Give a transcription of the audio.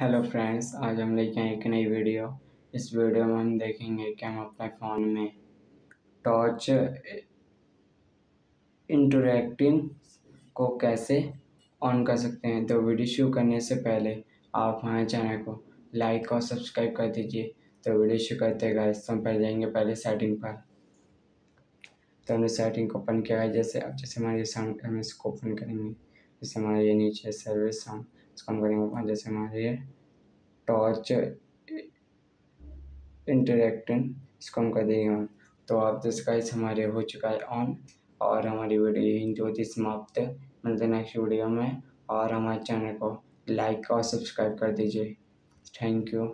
Hello friends, आज हम लेके आए एक नई वीडियो। इस वीडियो में हम देखेंगे कि हम अपने फ़ोन में टॉर्च इंटरैक्टिंग को कैसे ऑन कर सकते हैं। तो वीडियो शुरू करने से पहले आप हमारे चैनल को लाइक और सब्सक्राइब कर दीजिए। तो वीडियो शुरू करते गाइस, हम पहले जाएंगे सेटिंग पर। तो हमने सेटिंग को ओपन किया है। जैसे हमारे साउंड हम इसको ओपन करेंगे, जैसे हमारे ये नीचे सर्विस साउंड इसको हम करेंगे। जैसे हमारे टॉर्च इंटरैक्टिंग इसको हम कर देंगे। तो आप इसका इस हमारे हो चुका है ऑन, और हमारी वीडियो यहीं जो थी समाप्त। मिलते हैं नेक्स्ट वीडियो में, और हमारे चैनल को लाइक और सब्सक्राइब कर दीजिए। Thank you.